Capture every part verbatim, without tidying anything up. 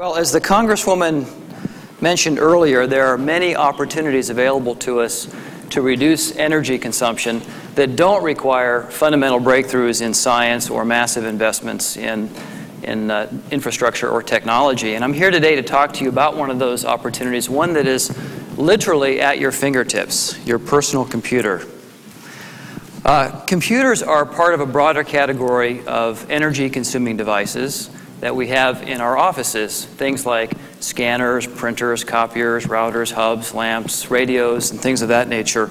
Well, as the Congresswoman mentioned earlier, there are many opportunities available to us to reduce energy consumption that don't require fundamental breakthroughs in science or massive investments in, in uh, infrastructure or technology. And I'm here today to talk to you about one of those opportunities, one that is literally at your fingertips, your personal computer. Uh, computers are part of a broader category of energy-consuming devices that we have in our offices, things like scanners, printers, copiers, routers, hubs, lamps, radios, and things of that nature.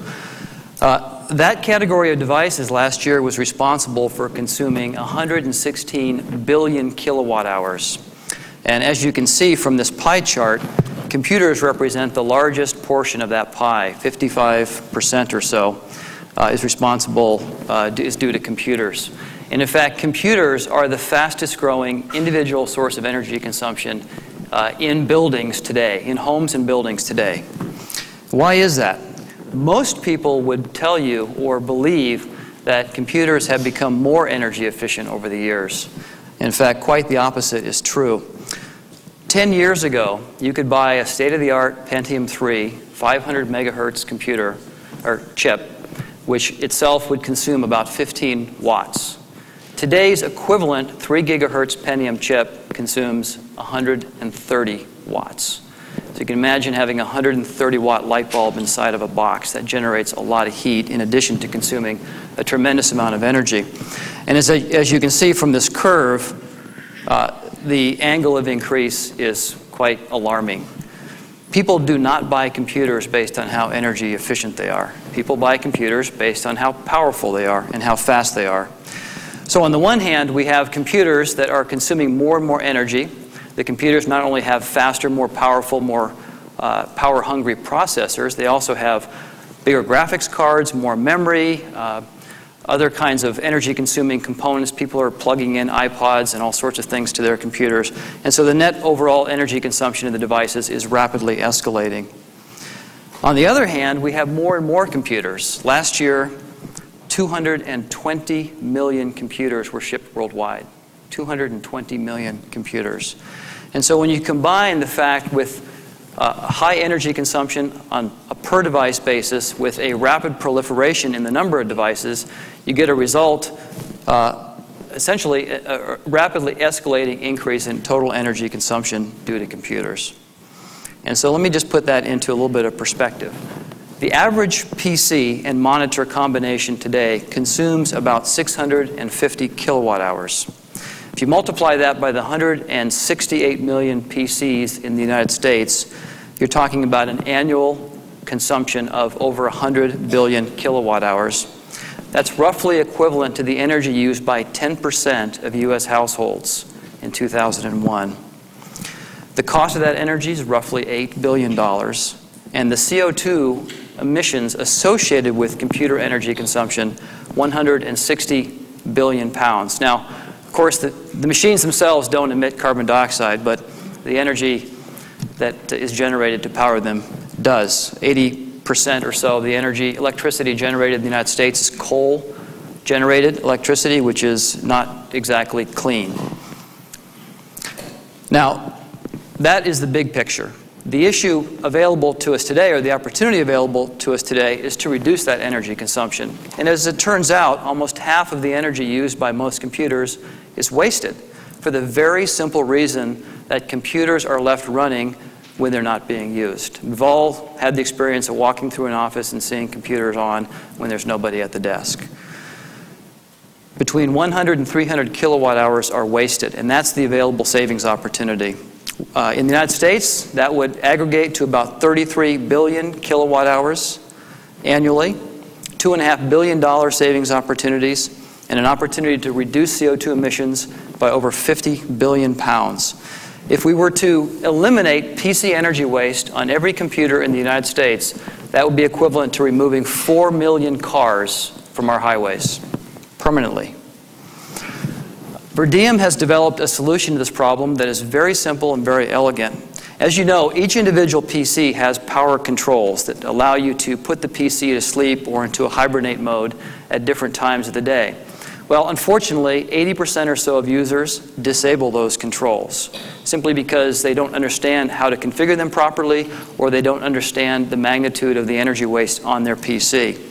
Uh, that category of devices last year was responsible for consuming one hundred sixteen billion kilowatt hours. And as you can see from this pie chart, computers represent the largest portion of that pie, fifty-five percent or so uh, is responsible, uh, is due to computers. And in fact, computers are the fastest growing individual source of energy consumption uh, in buildings today, in homes and buildings today. Why is that? Most people would tell you or believe that computers have become more energy efficient over the years. In fact, quite the opposite is true. Ten years ago, you could buy a state-of-the-art Pentium three five hundred megahertz computer or chip, which itself would consume about fifteen watts. Today's equivalent three gigahertz Pentium chip consumes one hundred thirty watts. So you can imagine having a one hundred thirty watt light bulb inside of a box that generates a lot of heat in addition to consuming a tremendous amount of energy. And as, a, as you can see from this curve, uh, the angle of increase is quite alarming. People do not buy computers based on how energy efficient they are. People buy computers based on how powerful they are and how fast they are. So on the one hand, we have computers that are consuming more and more energy. The computers not only have faster, more powerful, more uh, power-hungry processors, they also have bigger graphics cards, more memory, uh, other kinds of energy-consuming components. People are plugging in iPods and all sorts of things to their computers. And so the net overall energy consumption of the devices is rapidly escalating. On the other hand, we have more and more computers. Last year, two hundred twenty million computers were shipped worldwide. two hundred twenty million computers. And so when you combine the fact with uh, high energy consumption on a per device basis with a rapid proliferation in the number of devices, you get a result, uh, essentially a, a rapidly escalating increase in total energy consumption due to computers. And so let me just put that into a little bit of perspective. The average P C and monitor combination today consumes about six hundred fifty kilowatt hours. If you multiply that by the one hundred sixty-eight million P Cs in the United States, you're talking about an annual consumption of over one hundred billion kilowatt hours. That's roughly equivalent to the energy used by ten percent of U S households in two thousand one. The cost of that energy is roughly eight billion dollars, and the C O two emissions associated with computer energy consumption, one hundred sixty billion pounds. Now, of course, the, the machines themselves don't emit carbon dioxide, but the energy that is generated to power them does. eighty percent or so of the energy, electricity generated in the United States is coal-generated electricity, which is not exactly clean. Now, that is the big picture. The issue available to us today, or the opportunity available to us today, is to reduce that energy consumption. And as it turns out, almost half of the energy used by most computers is wasted for the very simple reason that computers are left running when they're not being used. We've all had the experience of walking through an office and seeing computers on when there's nobody at the desk. Between one hundred and three hundred kilowatt hours are wasted, and that's the available savings opportunity. Uh, in the United States, that would aggregate to about thirty-three billion kilowatt hours annually, two and a half billion dollar savings opportunities, and an opportunity to reduce C O two emissions by over fifty billion pounds. If we were to eliminate P C energy waste on every computer in the United States, that would be equivalent to removing four million cars from our highways permanently. Verdiem has developed a solution to this problem that is very simple and very elegant. As you know, each individual P C has power controls that allow you to put the P C to sleep or into a hibernate mode at different times of the day. Well, unfortunately, eighty percent or so of users disable those controls simply because they don't understand how to configure them properly, or they don't understand the magnitude of the energy waste on their P C.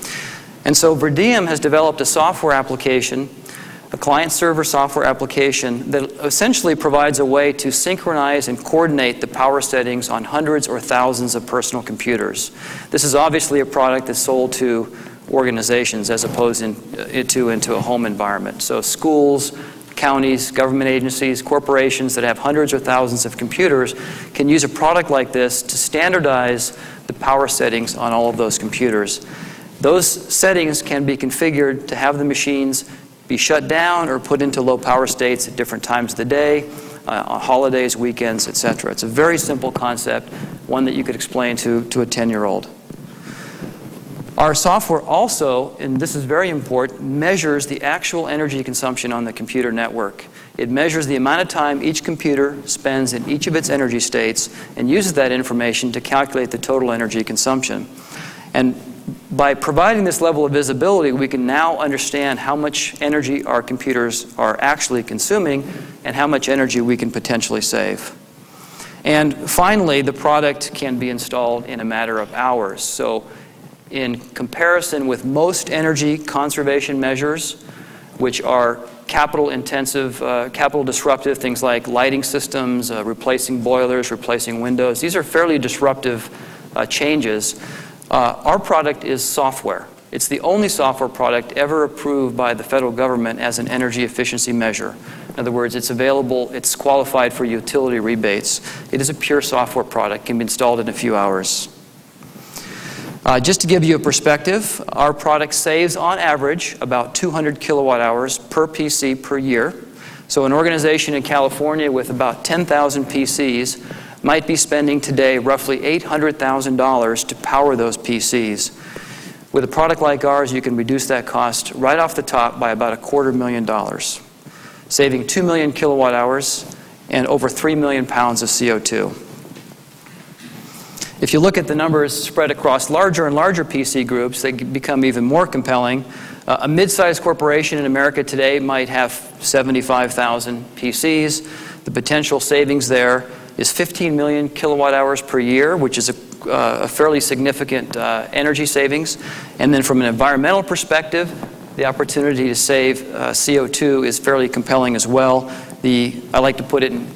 And so Verdiem has developed a software application, a client-server software application, that essentially provides a way to synchronize and coordinate the power settings on hundreds or thousands of personal computers. This is obviously a product that's sold to organizations as opposed in, uh, to into a home environment. So schools, counties, government agencies, corporations that have hundreds or thousands of computers can use a product like this to standardize the power settings on all of those computers. Those settings can be configured to have the machines be shut down or put into low power states at different times of the day, uh, on holidays, weekends, et cetera. It's a very simple concept, one that you could explain to, to a ten-year-old. Our software also, and this is very important, measures the actual energy consumption on the computer network. It measures the amount of time each computer spends in each of its energy states and uses that information to calculate the total energy consumption. And by providing this level of visibility, we can now understand how much energy our computers are actually consuming and how much energy we can potentially save. And finally, the product can be installed in a matter of hours. So in comparison with most energy conservation measures, which are capital intensive, uh, capital disruptive, things like lighting systems, uh, replacing boilers, replacing windows, these are fairly disruptive uh, changes. Uh, our product is software. It's the only software product ever approved by the federal government as an energy efficiency measure. In other words, it's available, it's qualified for utility rebates. It is a pure software product, can be installed in a few hours. Uh, just to give you a perspective, our product saves on average about two hundred kilowatt hours per P C per year. So an organization in California with about ten thousand P Cs might be spending today roughly eight hundred thousand dollars to power those P Cs. With a product like ours, you can reduce that cost right off the top by about a quarter million dollars, saving two million kilowatt hours and over three million pounds of C O two. If you look at the numbers spread across larger and larger P C groups, they become even more compelling. Uh, a mid-sized corporation in America today might have seventy-five thousand P Cs. The potential savings there is fifteen million kilowatt hours per year, which is a, uh, a fairly significant uh, energy savings. And then from an environmental perspective, the opportunity to save uh, C O two is fairly compelling as well. The, I like to put it in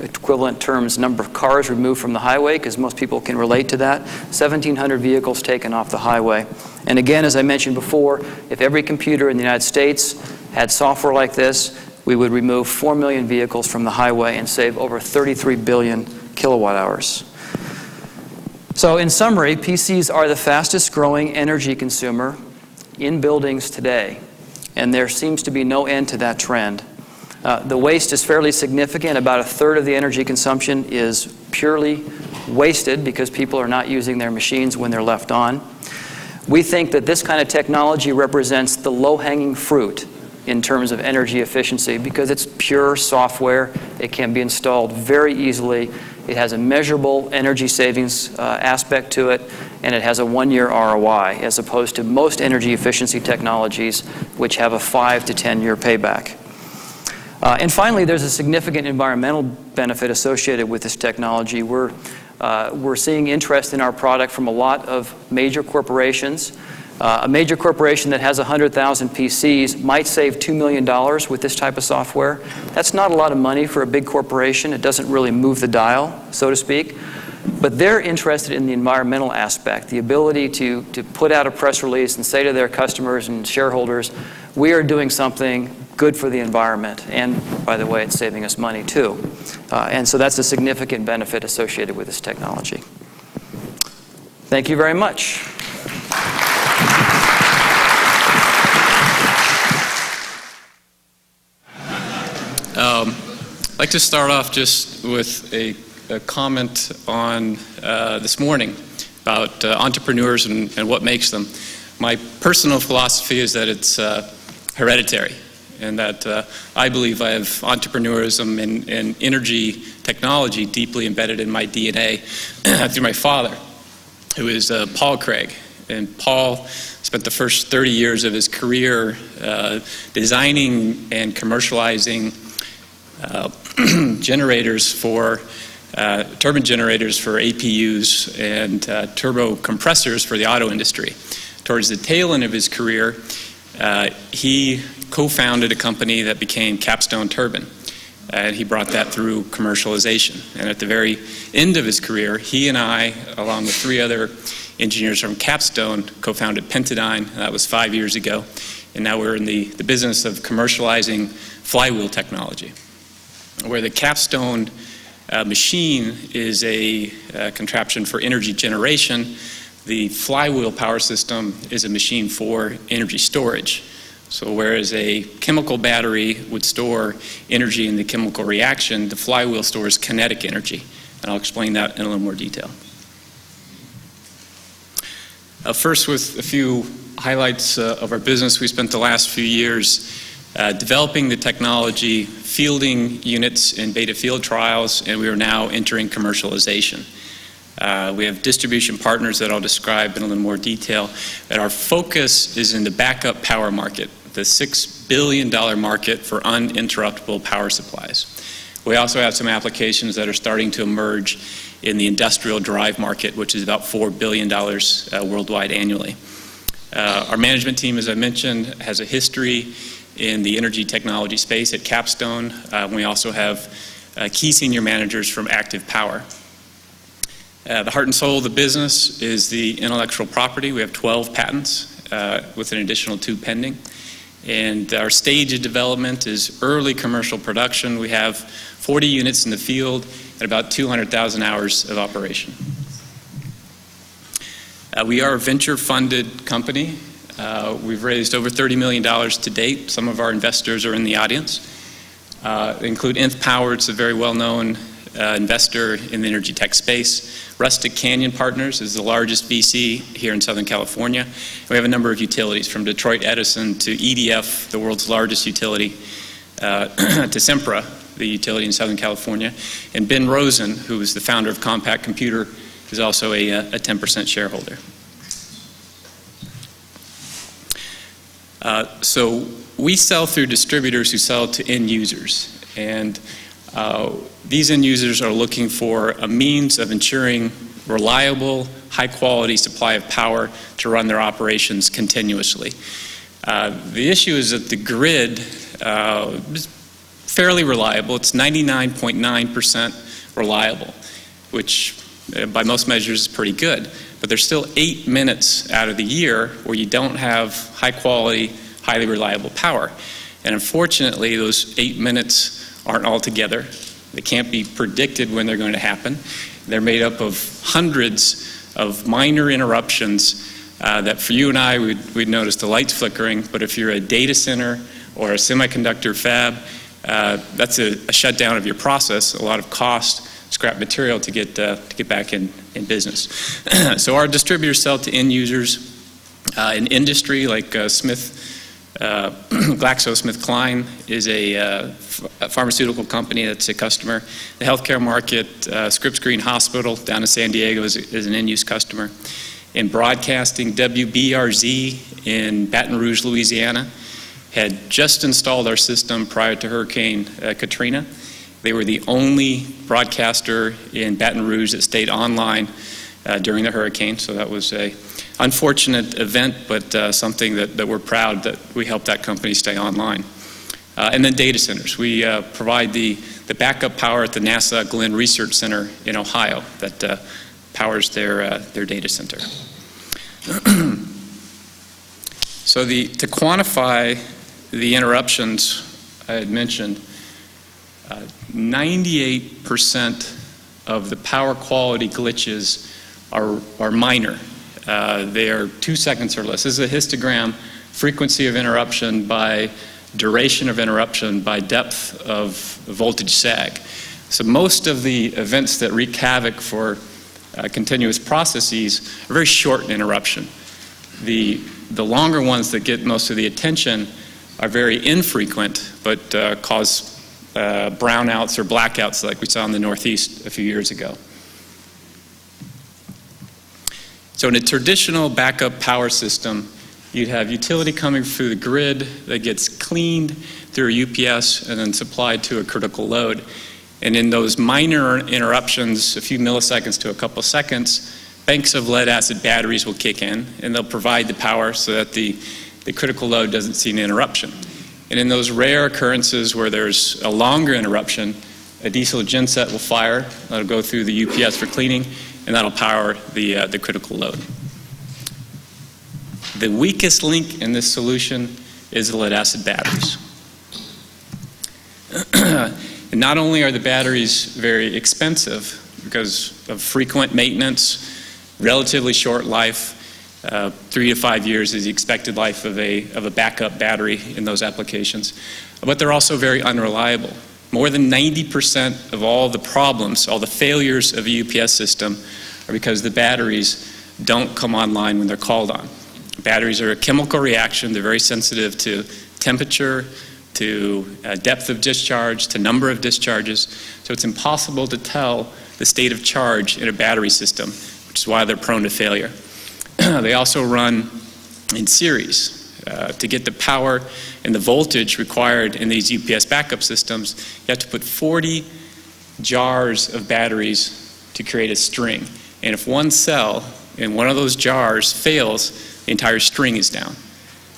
equivalent terms, number of cars removed from the highway, because most people can relate to that. seventeen hundred vehicles taken off the highway. And again, as I mentioned before, if every computer in the United States had software like this, we would remove four million vehicles from the highway and save over thirty-three billion kilowatt hours. So in summary, P Cs are the fastest growing energy consumer in buildings today, and there seems to be no end to that trend. Uh, the waste is fairly significant. About a third of the energy consumption is purely wasted because people are not using their machines when they're left on. We think that this kind of technology represents the low-hanging fruit in terms of energy efficiency because it's pure software. It can be installed very easily. It has a measurable energy savings uh, aspect to it, and it has a one-year R O I as opposed to most energy efficiency technologies, which have a five to ten year payback. Uh, and finally, there's a significant environmental benefit associated with this technology. We're, uh, we're seeing interest in our product from a lot of major corporations. Uh, a major corporation that has one hundred thousand P Cs might save two million dollars with this type of software. That's not a lot of money for a big corporation. It doesn't really move the dial, so to speak. But they're interested in the environmental aspect, the ability to, to put out a press release and say to their customers and shareholders, we are doing something good for the environment. And by the way, it's saving us money too. Uh, and so that's a significant benefit associated with this technology. Thank you very much. Um, I'd like to start off just with a a comment on uh, this morning about uh, entrepreneurs and, and what makes them. My personal philosophy is that it's uh, hereditary, and that uh, I believe I have entrepreneurism and, and energy technology deeply embedded in my D N A through my father, who is uh, Paul Craig, and Paul spent the first thirty years of his career uh, designing and commercializing uh, generators for uh, turbine generators for A P Us and uh, turbo compressors for the auto industry. Towards the tail end of his career, uh, he co-founded a company that became Capstone Turbine, and he brought that through commercialization. And at the very end of his career, he and I, along with three other engineers from Capstone, co-founded Pentadyne. That was five years ago. And now we're in the, the business of commercializing flywheel technology, where the Capstone uh, machine is a uh, contraption for energy generation. The flywheel power system is a machine for energy storage. So whereas a chemical battery would store energy in the chemical reaction, the flywheel stores kinetic energy. And I'll explain that in a little more detail. Uh, first, with a few highlights uh, of our business. We spent the last few years uh, developing the technology, fielding units in beta field trials, and we are now entering commercialization. Uh, we have distribution partners that I'll describe in a little more detail. And our focus is in the backup power market, the six billion dollar market for uninterruptible power supplies. We also have some applications that are starting to emerge in the industrial drive market, which is about four billion dollars uh, worldwide annually. Uh, our management team, as I mentioned, has a history in the energy technology space at Capstone. Uh, we also have uh, key senior managers from Active Power. Uh, the heart and soul of the business is the intellectual property. We have twelve patents uh, with an additional two pending. And our stage of development is early commercial production. We have forty units in the field and about two hundred thousand hours of operation. Uh, we are a venture-funded company. Uh, we've raised over thirty million dollars to date. Some of our investors are in the audience. Uh, they include Nth Power. It's a very well-known uh, investor in the energy tech space. Rustic Canyon Partners is the largest V C here in Southern California. We have a number of utilities, from Detroit Edison to E D F, the world's largest utility, uh, to Sempra, the utility in Southern California. And Ben Rosen, who is the founder of Compaq Computer, is also a ten percent shareholder. Uh, so we sell through distributors who sell to end users. And uh, these end users are looking for a means of ensuring reliable, high-quality supply of power to run their operations continuously. Uh, the issue is that the grid uh, is fairly reliable. It's ninety-nine point nine percent reliable, which by most measures is pretty good. But there's still eight minutes out of the year where you don't have high-quality, highly reliable power. And unfortunately, those eight minutes aren't all together. They can't be predicted when they're going to happen. They're made up of hundreds of minor interruptions uh, that for you and I, we'd, we'd notice the lights flickering. But if you're a data center or a semiconductor fab, Uh, that's a, a shutdown of your process, a lot of cost, scrap material to get, uh, to get back in, in business. So our distributors sell to end users uh, in industry, like uh, Smith, uh, GlaxoSmithKline is a, uh, a pharmaceutical company that's a customer. The healthcare market, uh, Scripps Green Hospital down in San Diego is, is an end-use customer. In broadcasting, W B R Z in Baton Rouge, Louisiana, had just installed our system prior to Hurricane uh, Katrina. They were the only broadcaster in Baton Rouge that stayed online uh, during the hurricane, so that was an unfortunate event, but uh, something that, that we're proud that we helped that company stay online. Uh, and then data centers. We uh, provide the, the backup power at the NASA Glenn Research Center in Ohio that uh, powers their, uh, their data center. So the, to quantify the interruptions I had mentioned, uh, ninety-eight percent of the power quality glitches are, are minor. Uh, they are two seconds or less. This is a histogram, frequency of interruption by duration of interruption by depth of voltage sag. So most of the events that wreak havoc for uh, continuous processes are very short in interruption. The, the longer ones that get most of the attention are very infrequent, but uh, cause uh, brownouts or blackouts like we saw in the Northeast a few years ago. So in a traditional backup power system, you'd have utility coming through the grid that gets cleaned through U P S and then supplied to a critical load. And in those minor interruptions, a few milliseconds to a couple seconds, banks of lead acid batteries will kick in and they'll provide the power so that the, the critical load doesn't see an interruption. And in those rare occurrences where there's a longer interruption, a diesel genset will fire, that'll go through the U P S for cleaning, and that'll power the, uh, the critical load. The weakest link in this solution is the lead acid batteries. And not only are the batteries very expensive because of frequent maintenance, relatively short life, Uh, three to five years is the expected life of a, of a backup battery in those applications. But they're also very unreliable. More than ninety percent of all the problems, all the failures of a U P S system are because the batteries don't come online when they're called on. Batteries are a chemical reaction. They're very sensitive to temperature, to uh, depth of discharge, to number of discharges. So it's impossible to tell the state of charge in a battery system, which is why they're prone to failure. They also run in series. Uh, to get the power and the voltage required in these U P S backup systems, you have to put forty jars of batteries to create a string. And if one cell in one of those jars fails, the entire string is down.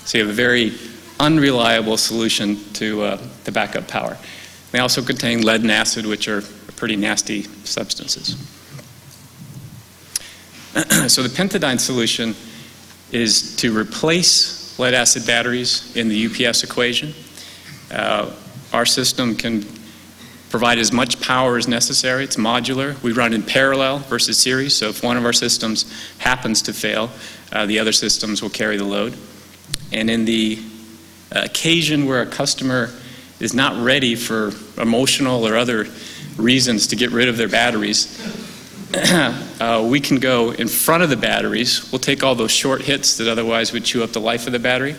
So you have a very unreliable solution to uh, the backup power. They also contain lead and acid, which are pretty nasty substances. So the Pentadyne solution is to replace lead acid batteries in the U P S equation. Uh, our system can provide as much power as necessary. It's modular. We run in parallel versus series, so if one of our systems happens to fail, uh, the other systems will carry the load. And in the uh, occasion where a customer is not ready for emotional or other reasons to get rid of their batteries, Uh, we can go in front of the batteries. We'll take all those short hits that otherwise would chew up the life of the battery.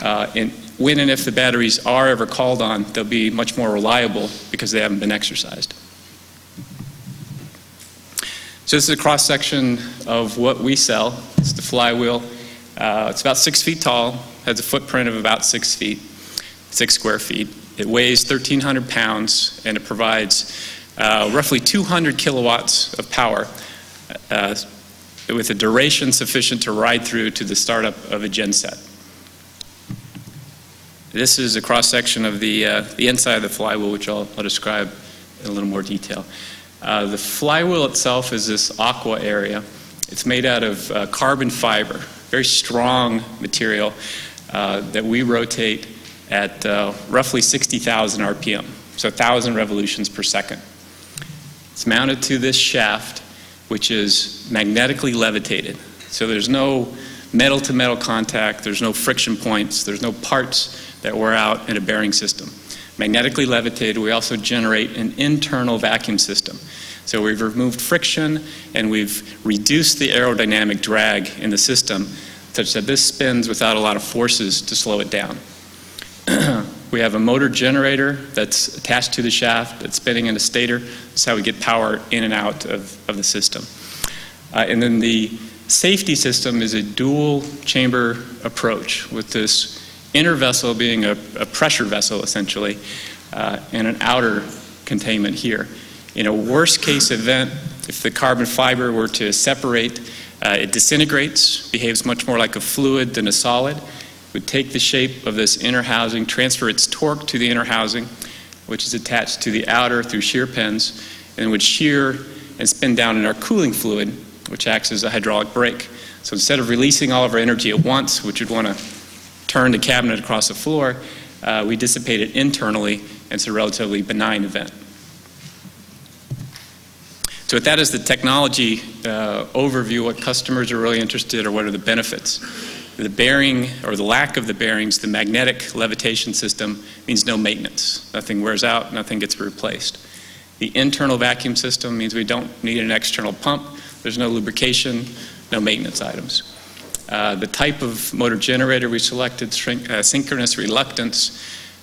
Uh, and when and if the batteries are ever called on, they'll be much more reliable because they haven't been exercised. So this is a cross-section of what we sell. It's the flywheel. Uh, it's about six feet tall, has a footprint of about six feet, six square feet. It weighs thirteen hundred pounds, and it provides Uh, roughly two hundred kilowatts of power uh, with a duration sufficient to ride through to the startup of a genset. This is a cross-section of the, uh, the inside of the flywheel, which I'll, I'll describe in a little more detail. Uh, the flywheel itself is this aqua area. It's made out of uh, carbon fiber, very strong material uh, that we rotate at uh, roughly sixty thousand R P M, so one thousand revolutions per second. It's mounted to this shaft, which is magnetically levitated. So there's no metal-to-metal contact, there's no friction points, there's no parts that wear out in a bearing system. Magnetically levitated, we also generate an internal vacuum system. So we've removed friction and we've reduced the aerodynamic drag in the system such that this spins without a lot of forces to slow it down. We have a motor generator that's attached to the shaft that's spinning in a stator. That's how we get power in and out of, of the system. Uh, and then the safety system is a dual chamber approach with this inner vessel being a, a pressure vessel essentially uh, and an outer containment here. In a worst case event, if the carbon fiber were to separate, uh, it disintegrates, behaves much more like a fluid than a solid. Would take the shape of this inner housing, transfer its torque to the inner housing, which is attached to the outer through shear pins, and would shear and spin down in our cooling fluid, which acts as a hydraulic brake. So instead of releasing all of our energy at once, which would want to turn the cabinet across the floor, uh, we dissipate it internally, and it's a relatively benign event. So with that as the technology uh, overview, what customers are really interested or what are the benefits? The bearing, or the lack of the bearings, the magnetic levitation system means no maintenance. Nothing wears out, nothing gets replaced. The internal vacuum system means we don't need an external pump. There's no lubrication, no maintenance items. Uh, the type of motor generator we selected, shrink, uh, synchronous reluctance,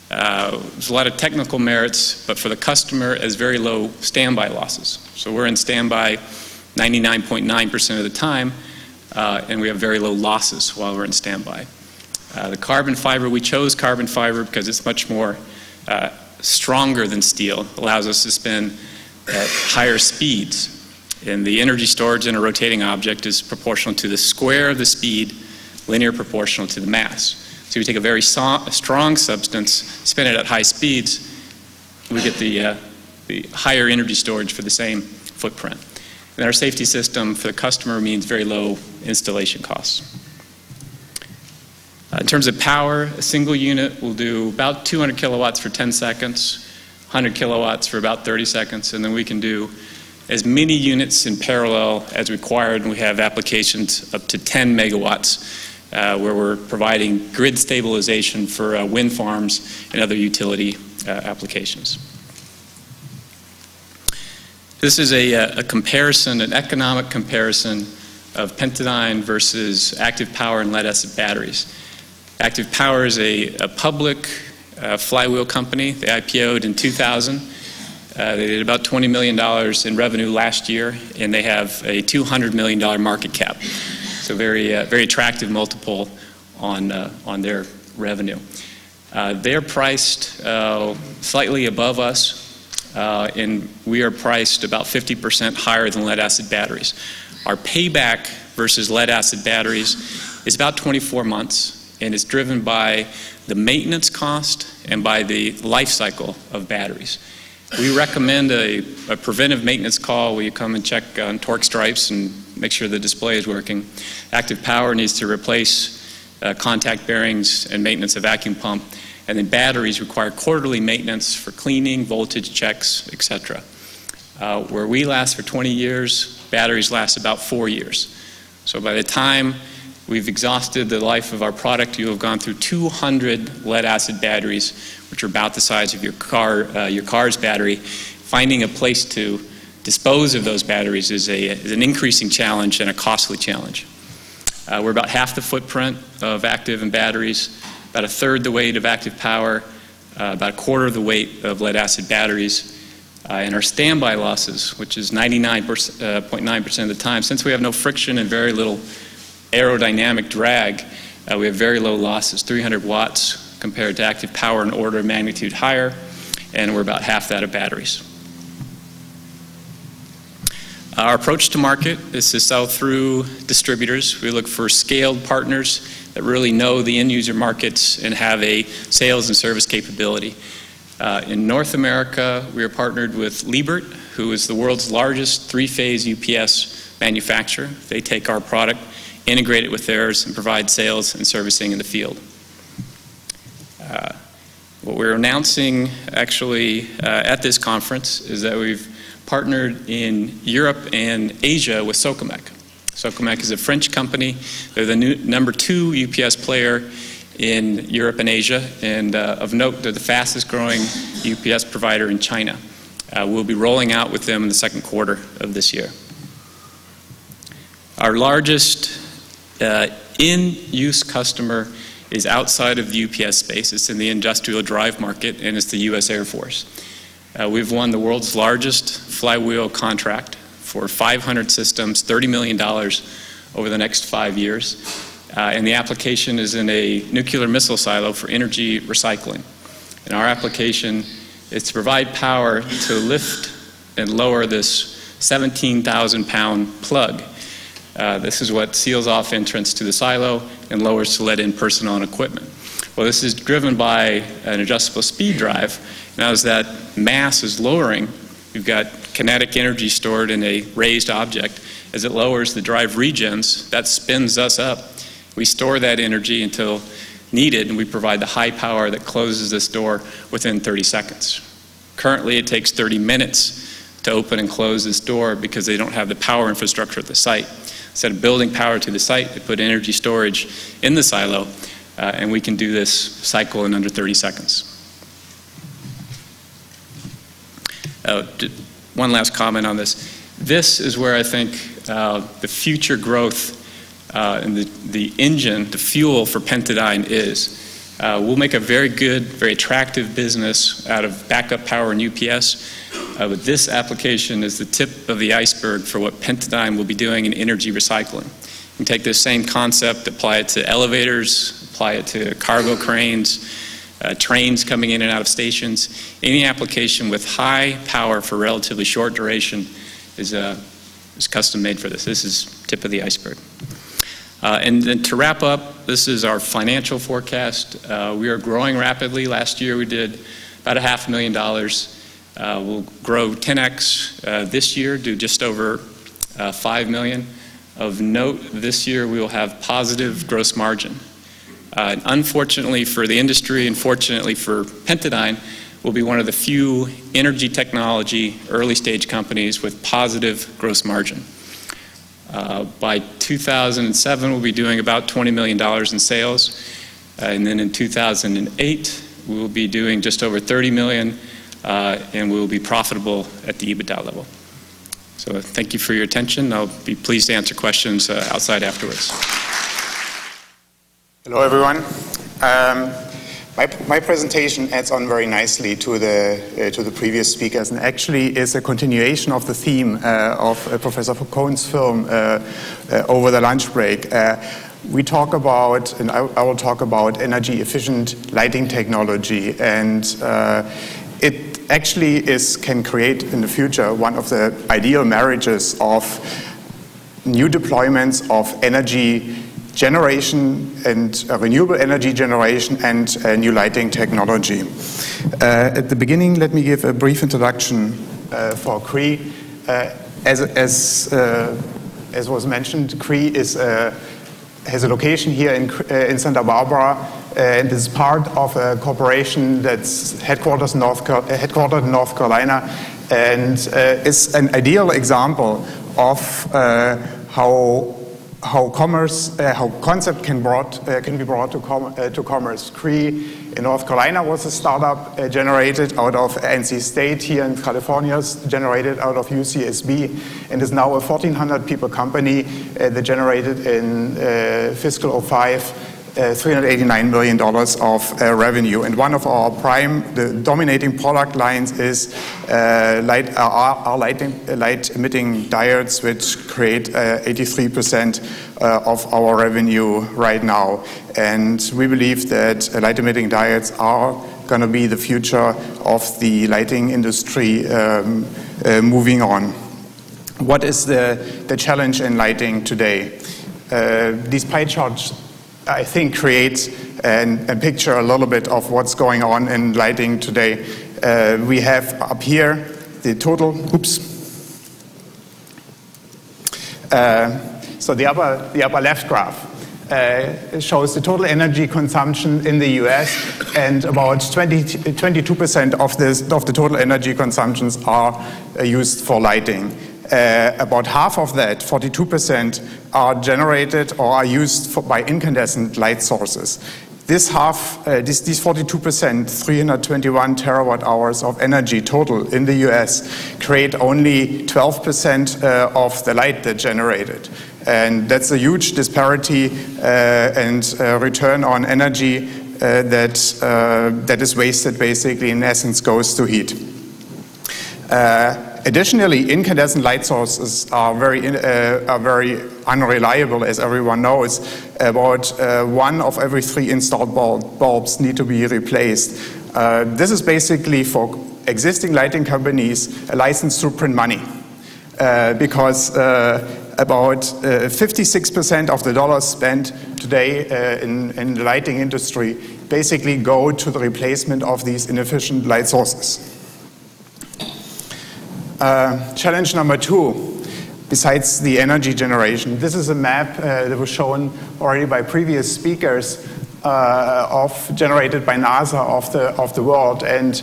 uh, there's a lot of technical merits, but for the customer, as very low standby losses. So we're in standby ninety-nine point nine percent of the time. uh, and we have very low losses while we're in standby. Uh, the carbon fiber, we chose carbon fiber because it's much more uh, stronger than steel, allows us to spin at higher speeds. And the energy storage in a rotating object is proportional to the square of the speed, linear proportional to the mass. So we take a very so- strong substance, spin it at high speeds, we get the, uh, the higher energy storage for the same footprint. And our safety system for the customer means very low installation costs. Uh, in terms of power, a single unit will do about two hundred kilowatts for ten seconds, one hundred kilowatts for about thirty seconds, and then we can do as many units in parallel as required, and we have applications up to ten megawatts uh, where we're providing grid stabilization for uh, wind farms and other utility uh, applications. This is a, a comparison, an economic comparison of Pentadyne versus Active Power and lead-acid batteries. Active Power is a, a public uh, flywheel company. They I P O'd in two thousand. Uh, they did about twenty million dollars in revenue last year, and they have a two hundred million dollars market cap. So very, uh, very attractive multiple on, uh, on their revenue. Uh, they're priced uh, slightly above us, uh, and we are priced about fifty percent higher than lead-acid batteries. Our payback versus lead-acid batteries is about twenty-four months, and it's driven by the maintenance cost and by the life cycle of batteries. We recommend a, a preventive maintenance call where you come and check on torque stripes and make sure the display is working. Active Power needs to replace uh, contact bearings and maintenance of vacuum pump. And then batteries require quarterly maintenance for cleaning, voltage checks, et cetera. Uh, where we last for twenty years, batteries last about four years. So by the time we've exhausted the life of our product, you have gone through two hundred lead-acid batteries, which are about the size of your car, uh, your car's battery. Finding a place to dispose of those batteries is, a, is an increasing challenge and a costly challenge. Uh, we're about half the footprint of Active and batteries, about a third the weight of Active Power, uh, about a quarter of the weight of lead-acid batteries, uh, and our standby losses, which is ninety-nine point nine percent uh, of the time. Since we have no friction and very little aerodynamic drag, uh, we have very low losses, three hundred watts. Compared to Active Power, an order of magnitude higher, and we're about half that of batteries. Our approach to market is to sell through distributors. We look for scaled partners that really know the end user markets and have a sales and service capability. Uh, in North America, we are partnered with Liebert, who is the world's largest three-phase U P S manufacturer. They take our product, integrate it with theirs, and provide sales and servicing in the field. Uh, what we're announcing actually uh, at this conference is that we've partnered in Europe and Asia with Socomec. Socomec is a French company. They're the new, number two U P S player in Europe and Asia, and uh, of note, they're the fastest growing U P S provider in China. Uh, we'll be rolling out with them in the second quarter of this year. Our largest uh, in-use customer is outside of the U P S space. It's in the industrial drive market, and it's the U S Air Force. Uh, we've won the world's largest flywheel contract for five hundred systems, thirty million dollars over the next five years. Uh, and the application is in a nuclear missile silo for energy recycling. And our application is to provide power to lift and lower this seventeen thousand pound plug. Uh, this is what seals off entrance to the silo and lowers to let in personnel and equipment. Well, this is driven by an adjustable speed drive. Now, as that mass is lowering, you've got kinetic energy stored in a raised object. As it lowers, the drive regens. That spins us up. We store that energy until needed, and we provide the high power that closes this door within thirty seconds. Currently, it takes thirty minutes to open and close this door because they don't have the power infrastructure at the site. Instead of building power to the site, they put energy storage in the silo, uh, and we can do this cycle in under thirty seconds. Uh, one last comment on this. This is where I think uh, the future growth uh, and the, the engine, the fuel for Pentadyne is. Uh, we'll make a very good, very attractive business out of backup power and U P S, uh, but this application is the tip of the iceberg for what Pentadyne will be doing in energy recycling. You take this same concept, apply it to elevators, apply it to cargo cranes, uh, trains coming in and out of stations. Any application with high power for relatively short duration is, uh, is custom made for this. This is tip of the iceberg. Uh, and then to wrap up, this is our financial forecast. Uh, we are growing rapidly. Last year we did about a half a million dollars. Uh, we'll grow ten X uh, this year, do just over uh, five million. Of note, this year we will have positive gross margin. Uh, unfortunately for the industry, and fortunately for Pentadyne, we'll be one of the few energy technology early stage companies with positive gross margin. Uh, by two thousand seven, we'll be doing about twenty million dollars in sales. Uh, and then in two thousand eight, we'll be doing just over thirty million dollars, uh, and we'll be profitable at the EBITDA level. So thank you for your attention. I'll be pleased to answer questions uh, outside afterwards. Hello, everyone. Um, my, my presentation adds on very nicely to the, uh, to the previous speakers, and actually is a continuation of the theme uh, of uh, Professor Cohn's film uh, uh, over the lunch break. Uh, We talk about, and I, I will talk about, energy-efficient lighting technology, and uh, it actually is, can create in the future one of the ideal marriages of new deployments of energy generation and uh, renewable energy generation and uh, new lighting technology. Uh, at the beginning, let me give a brief introduction uh, for Cree. Uh, as as uh, as was mentioned, Cree is a has a location here in, uh, in Santa Barbara, uh, and is part of a corporation that's headquarters North Car headquartered in North Carolina, and uh, is an ideal example of uh, how how commerce, uh, how concept can brought uh, can be brought to com uh, to commerce. Cree in North Carolina was a startup uh, generated out of N C State. Here in California, generated out of U C S B, and is now a fourteen hundred people company uh, that generated in uh, fiscal oh five uh, three hundred eighty-nine million dollars of uh, revenue. And one of our prime, the dominating product lines is uh, light, our, our lighting, light emitting diodes, which create eighty-three percent uh, uh, of our revenue right now. And we believe that uh, light emitting diodes are going to be the future of the lighting industry um, uh, moving on. What is the, the challenge in lighting today? Uh, these pie charts, I think, create an, a picture a little bit of what's going on in lighting today. Uh, we have up here the total, oops. Uh, so the upper, the upper left graph uh, shows the total energy consumption in the U S, and about twenty-two percent of, this, of the total energy consumptions are uh, used for lighting. Uh, about half of that, forty-two percent, are generated or are used for, by incandescent light sources. This half, uh, this, these forty-two percent, three hundred twenty-one terawatt hours of energy total in the U S, create only twelve percent uh, of the light that's generated. And that's a huge disparity uh, and uh, return on energy uh, that, uh, that is wasted, basically, in essence, goes to heat. Uh, Additionally, incandescent light sources are very, uh, are very unreliable, as everyone knows. About uh, one of every three installed bulb bulbs need to be replaced. Uh, this is basically, for existing lighting companies, a license to print money, uh, because uh, about fifty-six percent uh, of the dollars spent today uh, in, in the lighting industry basically go to the replacement of these inefficient light sources. Uh, challenge number two, besides the energy generation, this is a map uh, that was shown already by previous speakers uh, of generated by NASA of the of the world. And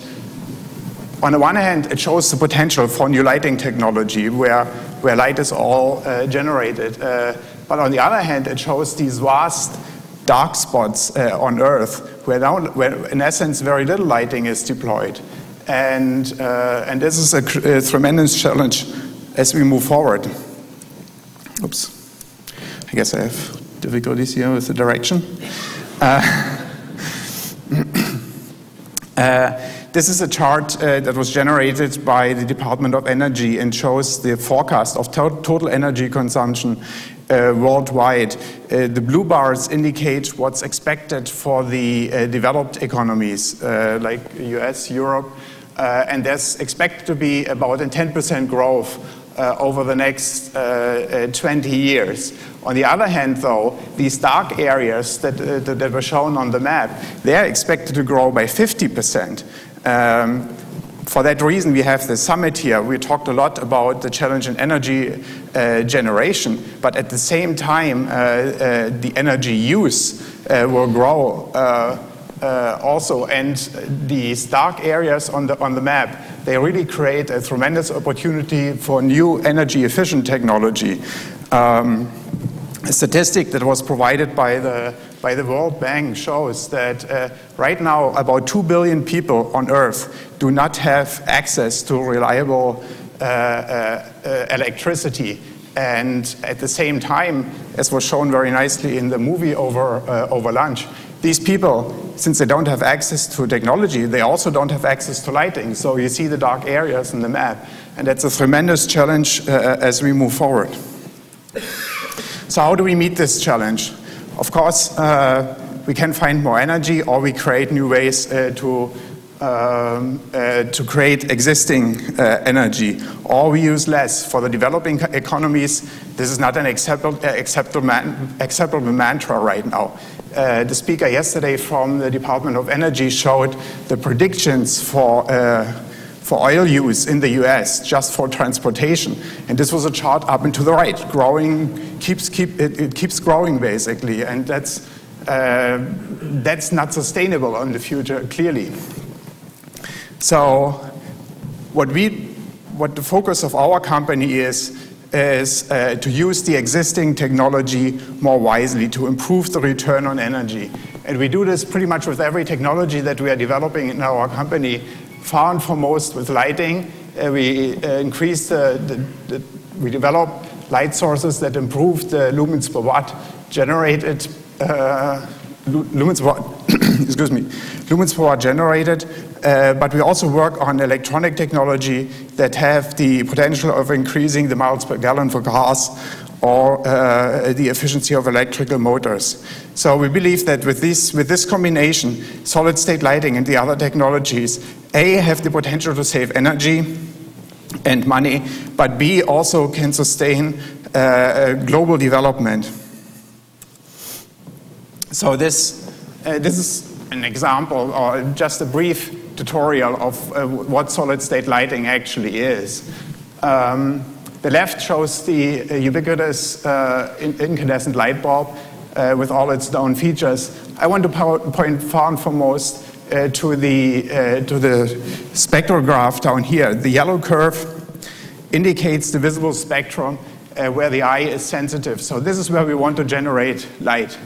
on the one hand, it shows the potential for new lighting technology, where where light is all uh, generated. Uh, but on the other hand, it shows these vast dark spots uh, on Earth, where, now, where in essence very little lighting is deployed. And, uh, and this is a, a tremendous challenge as we move forward. Oops. I guess I have difficulties here with the direction. Uh, uh, This is a chart uh, that was generated by the Department of Energy and shows the forecast of to- total energy consumption Uh, worldwide. Uh, the blue bars indicate what's expected for the uh, developed economies uh, like U S, Europe, uh, and there's expected to be about a ten percent growth uh, over the next uh, uh, twenty years. On the other hand, though, these dark areas that, uh, that were shown on the map, they're expected to grow by fifty percent. Um, For that reason, we have the summit here. We talked a lot about the challenge in energy uh, generation, but at the same time, uh, uh, the energy use uh, will grow uh, uh, also. And these dark areas on the, on the map, they really create a tremendous opportunity for new energy-efficient technology. Um, a statistic that was provided by the by the World Bank shows that uh, right now about two billion people on Earth do not have access to reliable uh, uh, uh, electricity. And at the same time, as was shown very nicely in the movie over, uh, over lunch, these people, since they don't have access to technology, they also don't have access to lighting. So you see the dark areas in the map. And that's a tremendous challenge uh, as we move forward. So how do we meet this challenge? Of course, uh, we can find more energy, or we create new ways uh, to um, uh, to create existing uh, energy, or we use less. For the developing economies, this is not an acceptable acceptable, man, acceptable mantra right now. Uh, the speaker yesterday from the Department of Energy showed the predictions for uh, for oil use in the U S just for transportation, and this was a chart up and to the right, growing keeps keep it, it keeps growing basically, and that's uh, that's not sustainable in the future clearly. So, what we what the focus of our company is is uh, to use the existing technology more wisely to improve the return on energy, and we do this pretty much with every technology that we are developing in our company. Far and foremost with lighting, uh, we uh, increase the, the, the, we develop light sources that improve the lumens per watt generated, uh, lumens per watt, excuse me, lumens per watt generated, uh, but we also work on electronic technology that have the potential of increasing the miles per gallon for cars or uh, the efficiency of electrical motors. So we believe that with this, with this combination, solid-state lighting and the other technologies, A, have the potential to save energy and money, but B, also can sustain uh, global development. So this, uh, this is an example, or just a brief tutorial of uh, what solid-state lighting actually is. Um, The left shows the uh, ubiquitous uh, incandescent light bulb uh, with all its known features. I want to po point far and foremost uh, to, the, uh, to the spectrograph down here. The yellow curve indicates the visible spectrum uh, where the eye is sensitive. So this is where we want to generate light.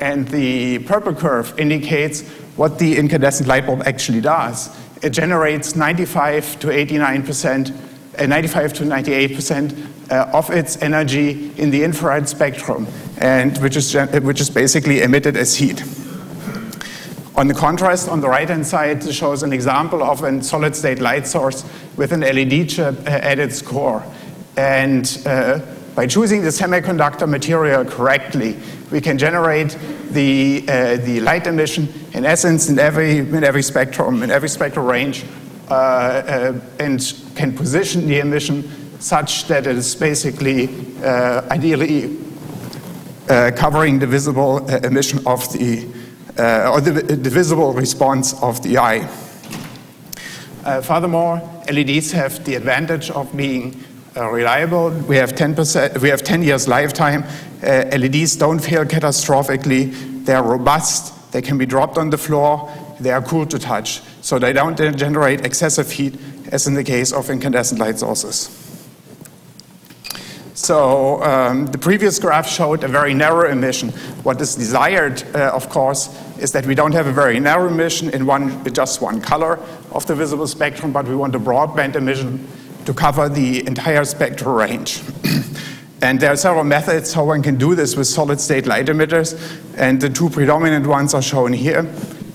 And the purple curve indicates what the incandescent light bulb actually does. It generates ninety-five to eighty-nine percent Uh, ninety-five to ninety-eight percent uh, of its energy in the infrared spectrum, and which is, which is basically emitted as heat. On the contrast, on the right-hand side, shows an example of a solid-state light source with an L E D chip uh, at its core. And uh, by choosing the semiconductor material correctly, we can generate the, uh, the light emission, in essence, in every, in every spectrum, in every spectral range, Uh, uh, and can position the emission such that it is basically uh, ideally uh, covering the visible uh, emission of the, uh, or the, the visible response of the eye. Uh, furthermore, L E Ds have the advantage of being uh, reliable. We have ten percent, we have ten years lifetime. Uh, L E Ds don't fail catastrophically. They are robust. They can be dropped on the floor. They are cool to touch, so they don't generate excessive heat, as in the case of incandescent light sources. So um, the previous graph showed a very narrow emission. What is desired, uh, of course, is that we don't have a very narrow emission in one, just one color of the visible spectrum, but we want a broadband emission to cover the entire spectral range. And there are several methods how one can do this with solid-state light emitters, and the two predominant ones are shown here.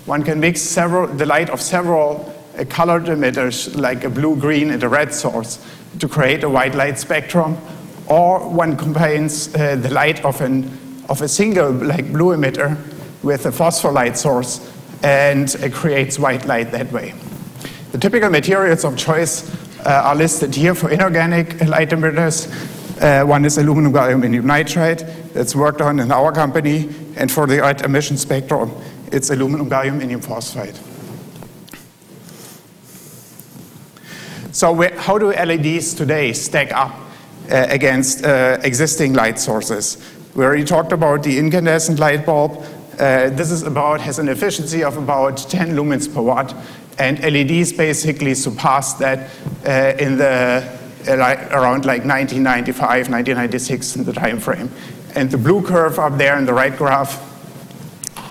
One can mix several, the light of several uh, uh, colored emitters like a blue, green, and a red source to create a white light spectrum, or one combines uh, the light of, an, of a single like blue emitter with a phosphor light source and uh, creates white light that way. The typical materials of choice uh, are listed here for inorganic light emitters. Uh, one is aluminum gallium indium nitride that's worked on in our company, and for the light emission spectrum, it's aluminum gallium indium phosphide. So we, how do L E Ds today stack up uh, against uh, existing light sources? We already talked about the incandescent light bulb. Uh, this is about, has an efficiency of about ten lumens per watt. And L E Ds basically surpassed that uh, in the, uh, like, around like nineteen ninety-five, nineteen ninety-six in the time frame. And the blue curve up there in the right graph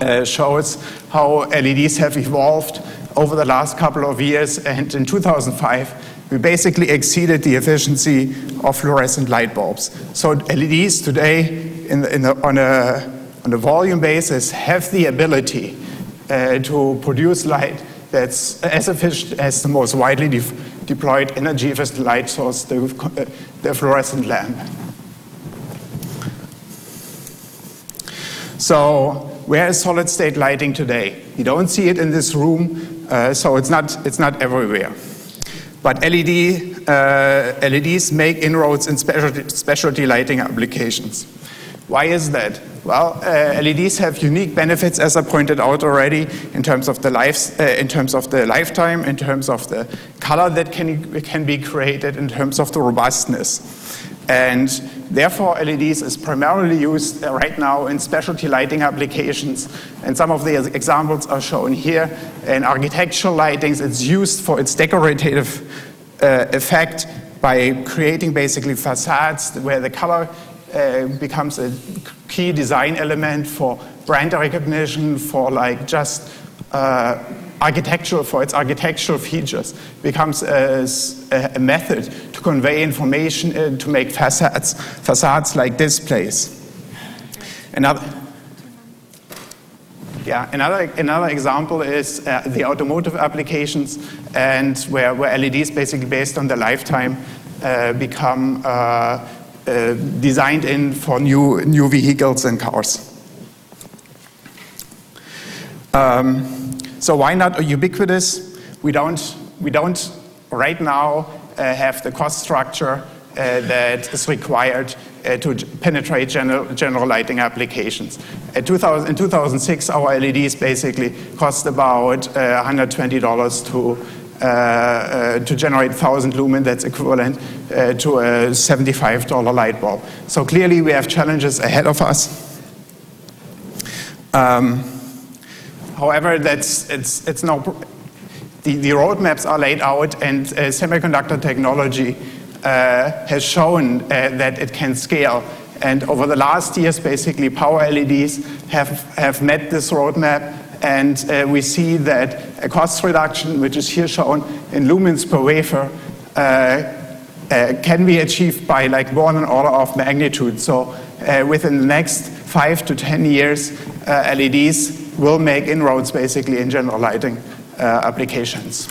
uh, shows how L E Ds have evolved over the last couple of years. And in two thousand five, we basically exceeded the efficiency of fluorescent light bulbs. So L E Ds today, in the, in the, on, a, on a volume basis, have the ability uh, to produce light that's as efficient as the most widely de deployed energy-efficient light source, the, uh, the fluorescent lamp. So where is solid-state lighting today? You don't see it in this room, uh, so it's not, it's not everywhere. But L E D, uh, L E Ds make inroads in specialty, specialty lighting applications. Why is that? Well, uh, L E Ds have unique benefits, as I pointed out already, in terms of the lives, uh, in terms of the lifetime, in terms of the color that can can be created, in terms of the robustness, and therefore L E Ds is primarily used uh, right now in specialty lighting applications. And some of the examples are shown here. In architectural lightings, it's used for its decorative uh, effect by creating basically facades where the color Uh, becomes a key design element for brand recognition, for like just uh, architectural, for its architectural features. Becomes a, a method to convey information uh, to make facades, facades like displays. Another, yeah, another another example is uh, the automotive applications, and where where L E Ds basically based on the lifetime uh, become. Uh, Uh, designed in for new, new vehicles and cars. Um, so why not ubiquitous? We don't, we don't right now uh, have the cost structure uh, that is required uh, to penetrate general, general lighting applications. At two thousand, in two thousand six, our L E Ds basically cost about uh, one hundred twenty dollars to Uh, uh, to generate one thousand lumen, that's equivalent uh, to a seventy-five dollar light bulb. So clearly we have challenges ahead of us. Um, however, that's, it's, it's no, the, the roadmaps are laid out, and uh, semiconductor technology uh, has shown uh, that it can scale. And over the last years, basically, power L E Ds have, have met this roadmap. And uh, we see that a cost reduction, which is here shown in lumens per wafer, uh, uh, can be achieved by like more than an order of magnitude. So uh, within the next five to ten years, uh, L E Ds will make inroads basically in general lighting uh, applications.